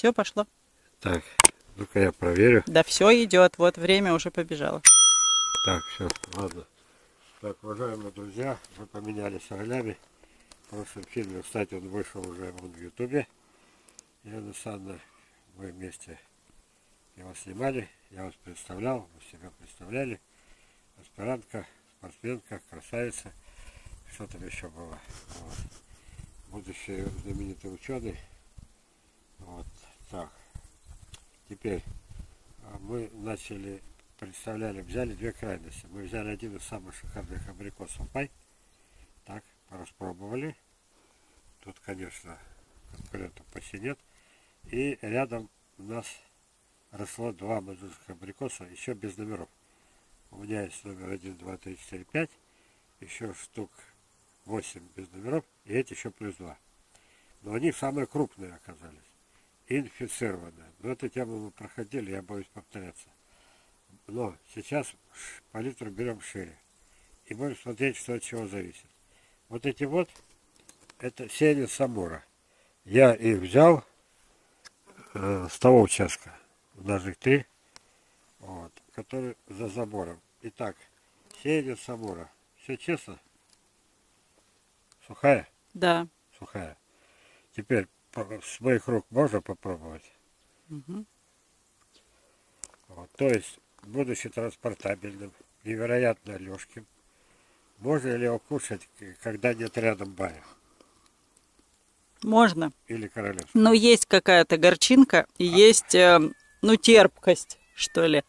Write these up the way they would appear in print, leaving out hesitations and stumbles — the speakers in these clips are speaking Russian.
Все пошло. Так, ну-ка я проверю. Да все идет, вот время уже побежало. Так, все, ладно. Так, уважаемые друзья, мы поменялись ролями. В прошлом фильме, кстати, он вышел уже в Ютубе. Елена Александровна, мы вместе его снимали, я вас представлял, вы себя представляли. Аспирантка, спортсменка, красавица, что там еще было. Вот. Будущий знаменитый ученый. Вот так. Теперь мы начали, представляли, взяли две крайности. Мы взяли один из самых шикарных абрикосов пай. Так, распробовали. Тут, конечно, конкурентов почти нет. И рядом у нас росло два мазурских абрикоса, еще без номеров. У меня есть номер 1, 2, 3, 4, 5. Еще штук 8 без номеров. И эти еще плюс 2. Но они самые крупные оказались. Инфицированные. Но эту тему мы проходили, я боюсь повторяться. Но сейчас палитру берем шире. И будем смотреть, что от чего зависит. Вот эти вот, это семя самура. Я их взял с того участка. У нас их 3. Вот, который за забором. Итак, сеяние самура. Все честно? Сухая? Да. Сухая. Теперь с моих рук можно попробовать? Угу. Вот, то есть, будучи транспортабельным, невероятно легким, можно ли его кушать, когда нет рядом бая? Можно. Или королевского? Но есть какая-то горчинка и есть, ну, терпкость, что ли.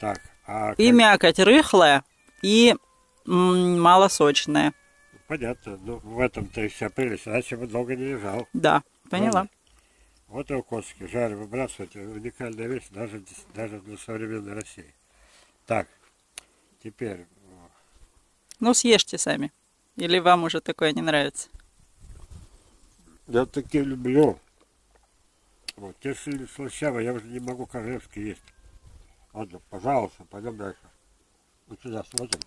Так, и мякоть рыхлая, и малосочная. Понятно, ну в этом-то и вся прелесть, иначе бы долго не лежал. Да, поняла. Вот его косточки, жарь выбрасывать, уникальная вещь даже для современной России. Так, теперь... Ну съешьте сами, или вам уже такое не нравится? Я таки люблю. Вот, если слащавый, я уже не могу королевский есть. Ладно, пожалуйста, пойдем дальше. Вот сюда смотрим.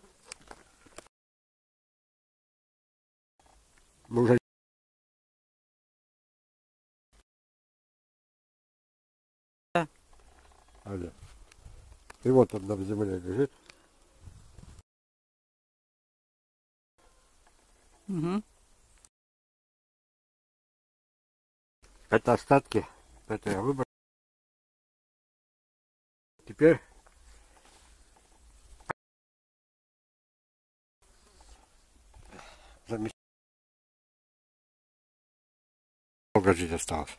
Мы уже... Да. И вот он в земле лежит. Угу. Это остатки. Это я выбрал. Теперь замечательно. Долго жить осталось.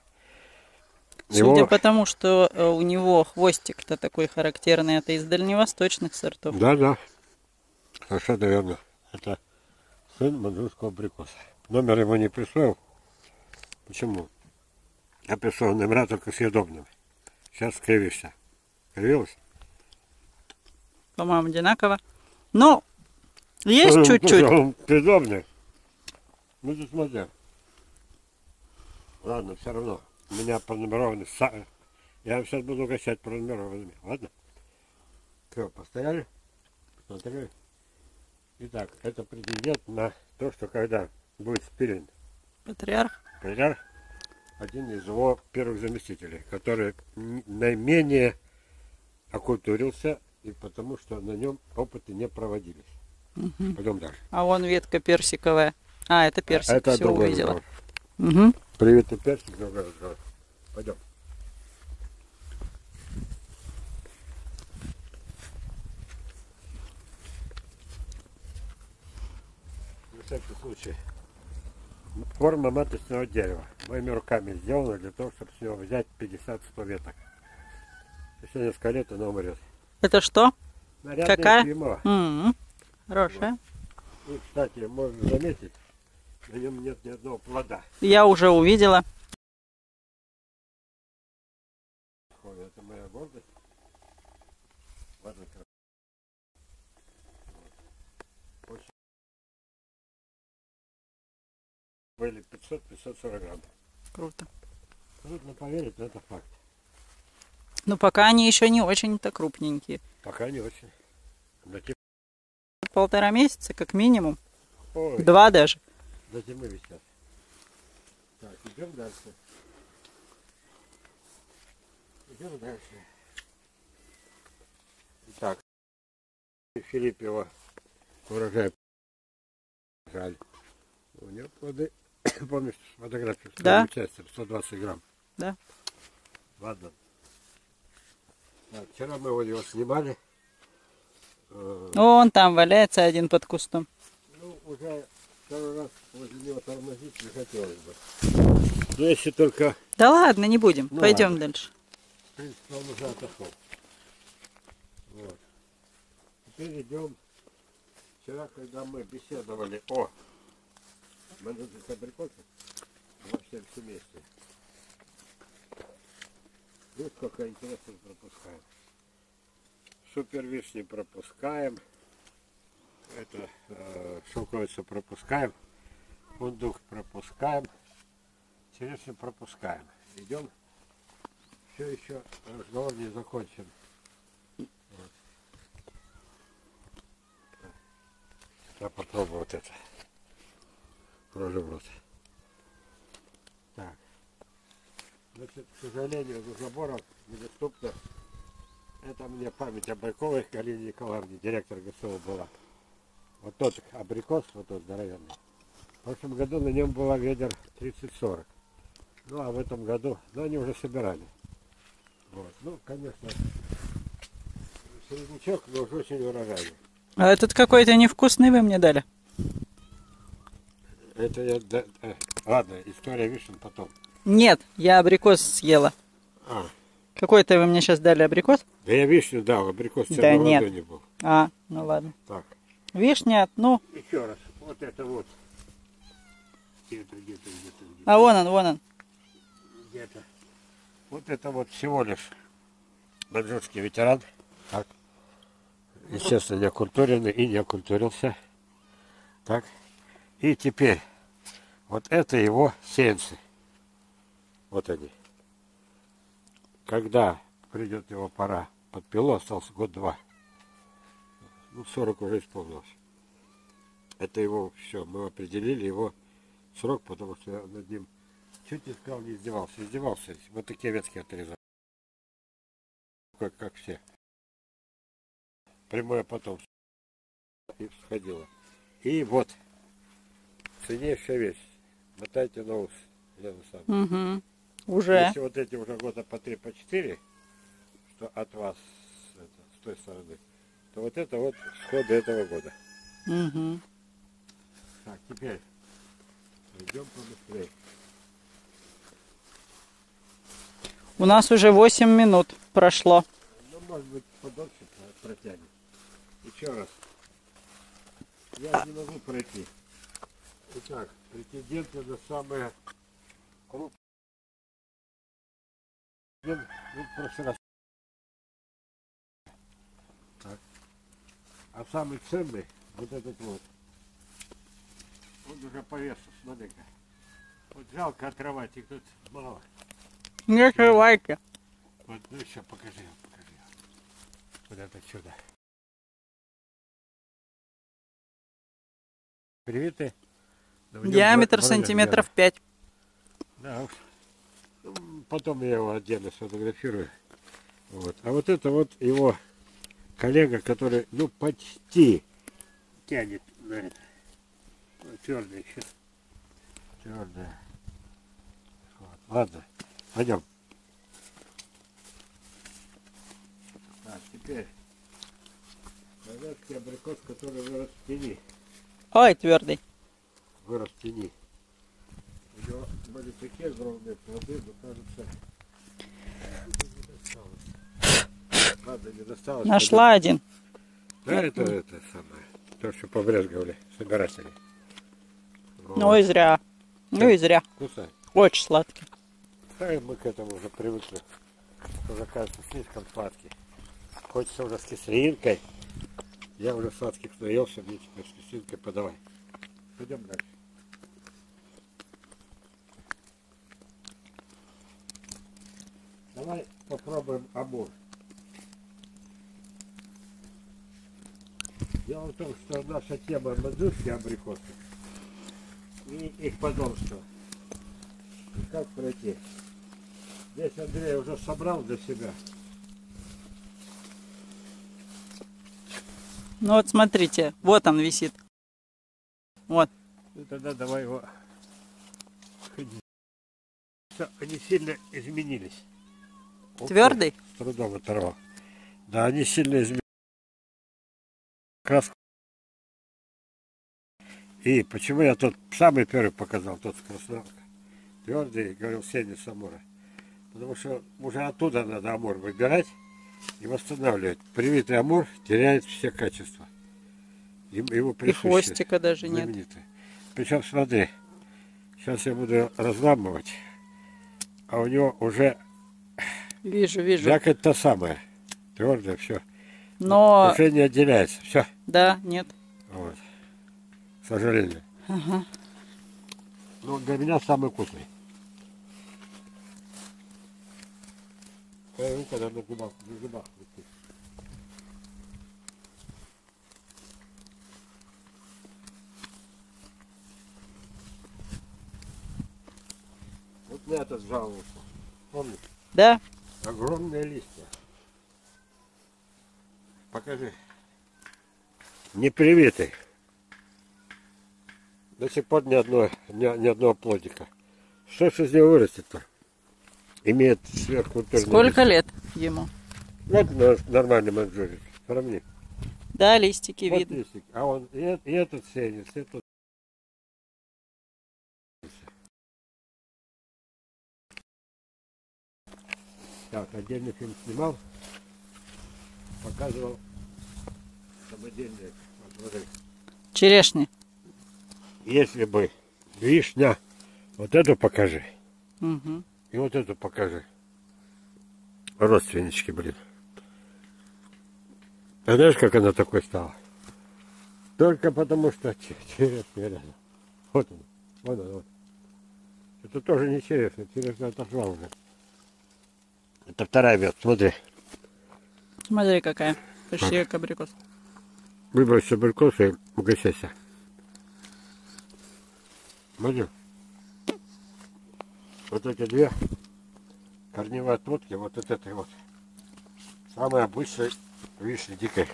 Его... Судя по тому, что у него хвостик-то такой характерный, это из дальневосточных сортов. Да, да. Совершенно верно. Это сын мандрусского абрикоса. Номер его не присвоил. Почему? Я присвоил номера только съедобными. Сейчас скривишься. Кривилась? По-моему, одинаково. Но есть чуть-чуть. Он съедобный. Ну, ты смотри. Ладно, все равно. У меня пронумерованы. Я сейчас буду угощать пронумерованными. Ладно? Все, постояли. Смотрели. Итак, это претендент на то, что когда будет спилен. Патриарх. Патриарх. Один из его первых заместителей, который наименее окультурился, и потому что на нем опыты не проводились. Угу. Пойдем дальше. А вон ветка персиковая. А, это персик, это все увидела. Угу. Привет, и персик, другой разговор. Пойдем. На всякий случай. Форма маточного дерева. Моими руками сделано для того, чтобы с него взять 50-100 веток. Еще несколько лет она умрет. Это что? Нарядная. Какая? Хорошая. Вот. И, кстати, можно заметить, на нем нет ни одного плода. Я уже увидела. Это моя гордость. Ладно, были 500-540 грамм. Круто. Трудно поверить, но это факт. Но пока они еще не очень-то крупненькие. Пока не очень. До тем... 1,5 месяца, как минимум. Ой. 2 даже. До зимы висят. Так, идем дальше. идем дальше. Итак, Филиппева урожай. Жаль. У нее плоды, помнишь, фотографию с да? Участием, 120 грамм. Да. Ладно. Так, вчера мы вот его снимали. Он там валяется один под кустом. Ну, уже второй раз возле него тормозить не хотелось бы. Ну, если только... Да ладно, не будем. Ну, пойдем ладно. Дальше. В принципе, он уже отошел. Вот. Теперь идем. Вчера, когда мы беседовали о менеджере абрикосов во всем семействе, вот сколько интересных пропускаем. Супер вишни пропускаем. Это шелковицу пропускаем. Фундук пропускаем. Черешню пропускаем. Идем. Все еще разговор не закончен. Вот. Я попробую вот это. Прожу в рот. Так. Значит, к сожалению, за забором недоступно. Это мне память о Байковой Галине Николаевне, директор ГСО была. Вот тот абрикос, вот тот здоровенный. В прошлом году на нем было ведер 30-40. Ну а в этом году, ну они уже собирали. Вот. Ну, конечно, середнячок, но уже очень урожайный. А этот какой-то невкусный вы мне дали. Это я... Да, ладно, история вишен потом. Нет, я абрикос съела. А. Какой-то вы мне сейчас дали абрикос? Да я вишню дал, абрикос да нет. Не был. А, ну ладно. Так. Вишня, ну. Еще раз, вот это вот. Где-то. А вон он. Где-то. Вот это вот всего лишь маньчжурский ветеран. Так. Естественно, не окультуренный и не окультурился. Так. И теперь вот это его сеянцы. Вот они. Когда придет его пора под пилу, остался год-два. Ну, 40 уже исполнилось. Это его все. Мы определили его срок, потому что я над ним чуть не сказал, не издевался. Издевался. Вот такие ветки отрезал. Как все. Прямое потомство. И всходило. И вот. Ценнейшая вещь. Мотайте на ус. Елена Александровна. Уже. Если вот эти уже года по 3-4, что от вас, это, с той стороны, то вот это вот сходы этого года. Угу. Так, теперь идем побыстрее. У нас уже 8 минут прошло. Ну, может быть, подольше протянем. Еще раз. Я не могу пройти. Итак, претенденты на самые крупные. Ну, в прошлый раз. Так. А самый ценный, вот этот вот. Он уже по весу, смотри-ка. Вот жалко отрывать, их тут мало. Не отрывайте. Вот, ну еще покажи. Вот это чудо. Привиты. Диаметр сантиметров 5. Да уж. Потом я его отдельно сфотографирую. Вот. А вот это вот его коллега, который, ну, почти тянет на это. Твердое еще. Твердое. Вот. Ладно, пойдем. Так, теперь. Советский абрикос, который вырос в тени. Ой, твердый. Вырос в тени. У него были такие огромные плоды, но кажется, не досталось. Нашла один. Да, это самое. То, что побрезговали собиратели. Вот. Ну и зря. Вкусно. Очень сладкий. Да, и мы к этому уже привыкли. Уже кажется слишком сладкий. Хочется уже с кислинкой. Я уже сладких наелся, мне теперь с кислинкой подавай. Пойдем дальше. Давай попробуем амур. Дело в том, что наша тема маньчжурские абрикосы и их потомство. И как пройти? Здесь Андрей уже собрал для себя. Ну вот смотрите, вот он висит. Вот. Ну тогда давай его. Все, они сильно изменились. Твердый? С трудом оторвал. Да, они сильно изменились. Краску. И почему я тот самый первый показал, тот с красновкой. Твердый, говорил, Сеня с амура. Потому что уже оттуда надо амур выбирать и восстанавливать. Привитый амур теряет все качества. Его и хвостика даже знаменитый. Нет. Причем смотри, сейчас я буду разламывать, а у него уже вижу. Якоть та самая, твердая, все. Но уже не отделяется, все. Да, нет. Вот. К сожалению. Ага. Но для меня самый вкусный. Когда на губах, Вот на этот жаловался. Помнишь? Да. Огромные листья. Покажи. Непривитый. До сих пор ни одного плодика. Что ж из него вырастет-то? Имеет сверху... Сколько лет ему? Вот нормальный маньчжурик. Сравни. Да, листики вот видно. Листик. А он и этот сенец, и этот... Так, отдельный фильм снимал, показывал самодельные плоды. Черешни. Если бы вишня, вот эту покажи. Угу. И вот эту покажи. Родственнички, блин. А знаешь, как она такой стала? Только потому, что черешня рядом. Вот она, вот она. Вот. Это тоже не черешня, черешня отошла уже. Это вторая вет, смотри. Смотри, какая. Почти как абрикос. Выбрось абрикос и угощайся. Смотри. Вот эти две корневые отводки, вот от этой вот. Самая обычная вишня дикая.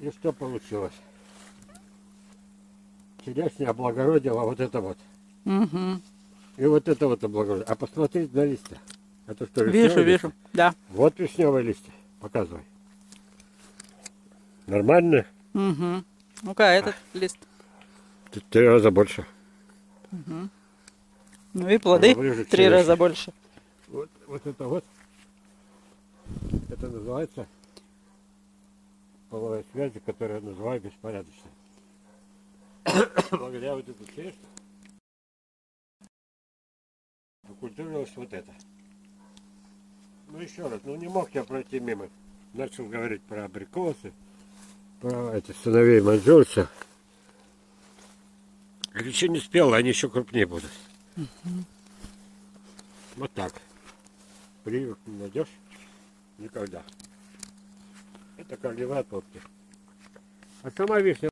И что получилось? Черешня облагородила вот это вот. Угу. И вот это вот облагородила. А посмотрите на листья. Это что, вижу, вижу. Да. Вот вишневые листья. Показывай. Нормально? Угу. Ну-ка, этот лист. 3 раза больше. Угу. Ну и плоды 3 раза больше. Вот это вот. Это называется половая связь, которую я называю беспорядочной. Благодаря вот эту черешню окультурилось вот это. Ну еще раз, ну не мог я пройти мимо. Начал говорить про абрикосы, про этих сыновей маньчжурцев. Еще не спело, они еще крупнее будут. Вот так. Привык не найдешь никогда. Это корневые отводки. А сама вишня.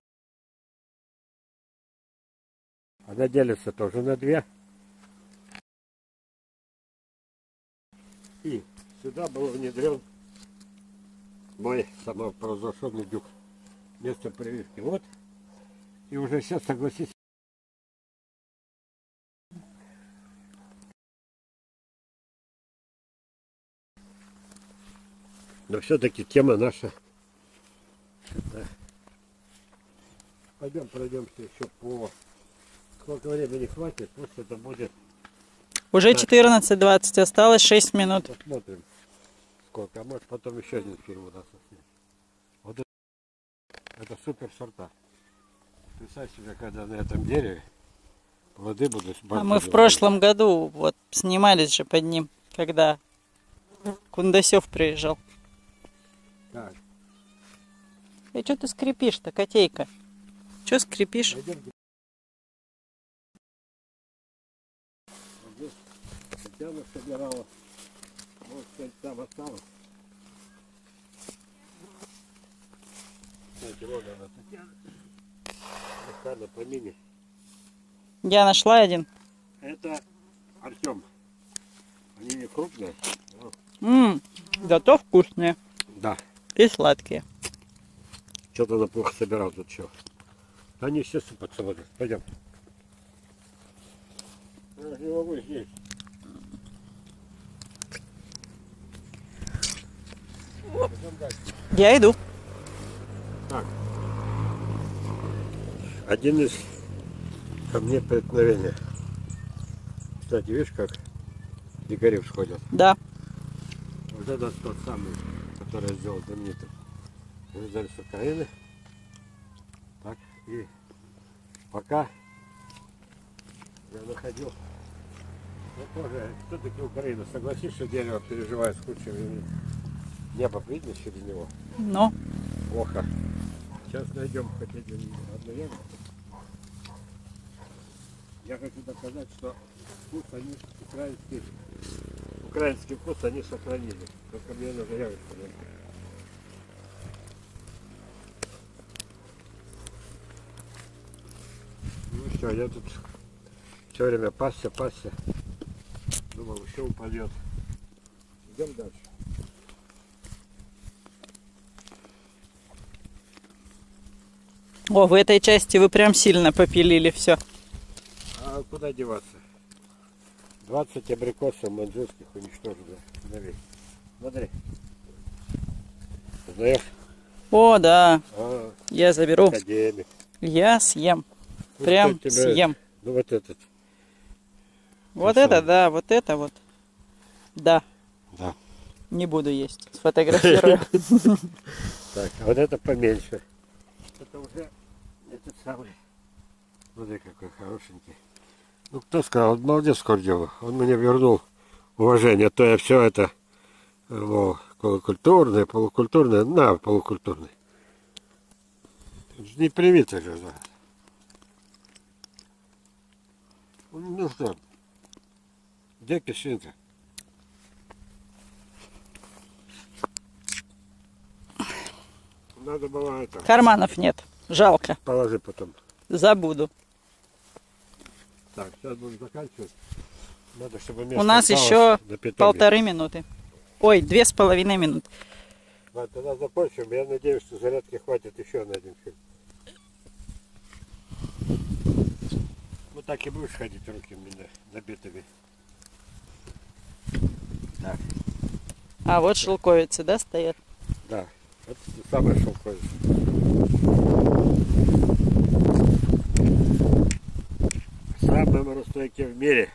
Она делится тоже на 2. И сюда был внедрен мой самопровозглашенный дюк. Место прививки. Вот. И уже сейчас, согласись, но все-таки тема наша. Это... Пойдем пройдемся еще по... Сколько времени хватит, пусть это будет... Уже 14:20, осталось 6 минут. Посмотрим, сколько. А может потом еще один фильм у нас соснет. Вот это супер сорта. Представь себе, когда на этом дереве плоды будут... А мы в прошлом году вот снимались же под ним, когда Кундасев приезжал. Так. И что ты скрипишь-то, котейка? Что скрипишь? Пойдемте. Татьяна собирала, может сказать, там осталось. Кстати, вот она, Татьяна. Я нашла один. Это Артем. Они не крупные. Зато вкусные. Да. И сладкие. Что-то она плохо собирал тут все. Они все сыпаться будут. Пойдем. Я не могу здесь. Я иду. Так. Один из камней преткновения. Кстати, видишь, как дикари всходят? Да. Вот это тот самый, который сделал знаменитым. Мы взяли с Украины. Так, и пока я находил. Ну, тоже, все-таки Украина, согласишься, дерево переживает с кучей времени. Небо видно через него? Ну. Плохо. Сейчас найдем хоть одну яму. Я хочу доказать, что вкус они украинский вкус они сохранили. Только мне надо явиться. Ну все, я тут все время пасся. Думал, все упадет. Идем дальше. О, в этой части вы прям сильно попилили все. А куда деваться? 20 абрикосов маньчжурских уничтожили. Смотри. Знаешь? О, да. Я заберу. Академик. Я съем. Ну, прям съем. Ну вот этот. Вот красава. Это, да, вот это вот. Да. Да. Не буду есть. Сфотографирую. Так, вот это поменьше. Это уже этот самый. Смотри, какой хорошенький. Ну, кто сказал, молодец, Курдева. Он мне вернул уважение. То я все это, ну, полукультурное, на, полукультурный. Не привито же, да. Ну что, где кисинка? Надо было это. Карманов нет, жалко. Положи потом. Забуду. Так, сейчас будем заканчивать. Надо, чтобы у нас еще 1,5 минуты. Ой, 2,5 минуты. Ладно, тогда закончим. Я надеюсь, что зарядки хватит еще на один фильм. Вот так и будешь ходить руки у меня набитыми. Так. А вот шелковицы, да, стоят? Да. Это самое шелковое. Самые морозостойкие в мире.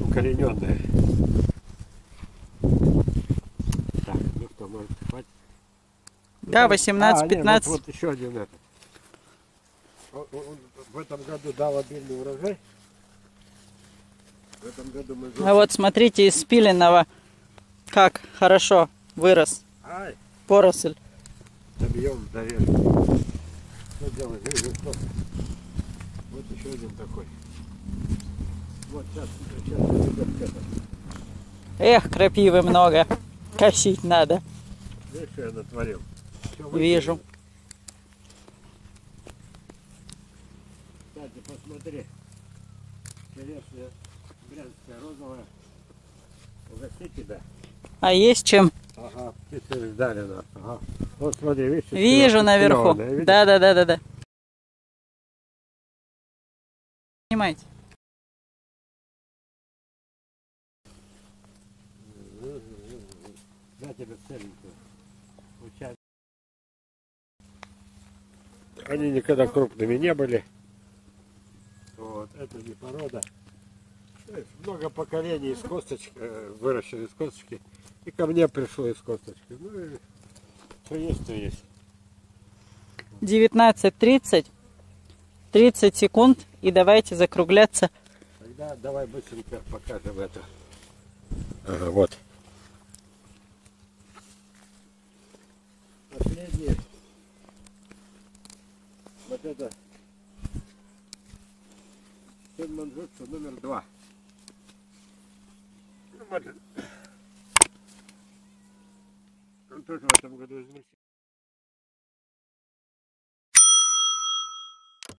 Укорененные. Так, ну что, может, хватит? Да, 18-15. Вот еще один этот. Он в этом году дал обильный урожай. В этом году мы... А вот смотрите, из спиленного... Как хорошо вырос. Ай. Поросль. Добьем доверие. Что делать? Вот еще один такой. Вот сейчас. Эх, крапивы много. Косить надо. Видишь, что я натворил? Вижу. Кстати, посмотри. Интересная брянская розовая. Угости тебя. А есть чем? Ага, птицы ждали нас. Ага. Вот смотри, видишь? Вижу наверху. Да. Понимаете? Да, тебе целенькую. Они никогда крупными не были. Вот, это не порода. Много поколений из косточки, выращено из косточки. И ко мне пришло из косточки. Ну и что есть, то есть. 19:30. 30 секунд. И давайте закругляться. Тогда давай быстренько покажем это. Ага, вот. Последний. Вот это. Сын маньчжурца номер 2. Он тоже в этом году изменился.